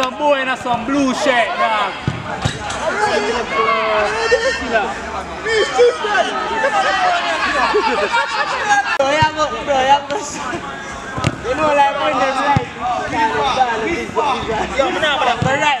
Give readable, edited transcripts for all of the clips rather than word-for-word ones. some boy in some blue shirt, dog. You know, like when they like,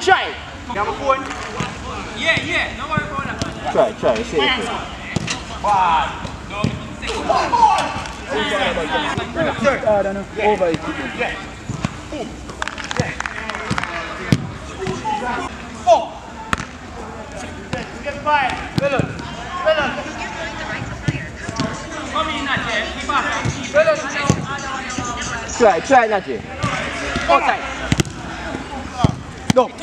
try. Number one. Yeah, yeah. No worry about that. Try. See it. I don't know. Over it. Four. Get five. Well done. Try Natty. Outside. No. Do.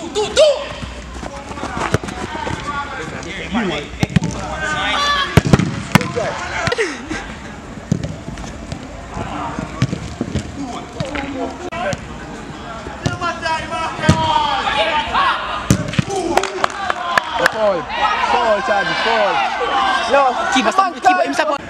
Fall. No. Keep him support. Yeah.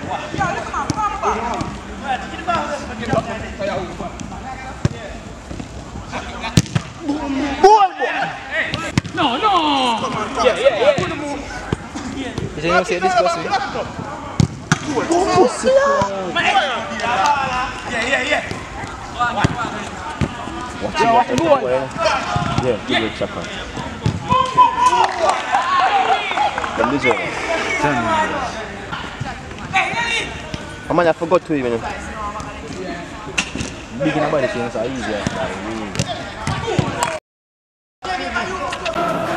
This person. Yeah. Watch it. Yeah, give it a chakra. I forgot to even. Beginning about the things are easier.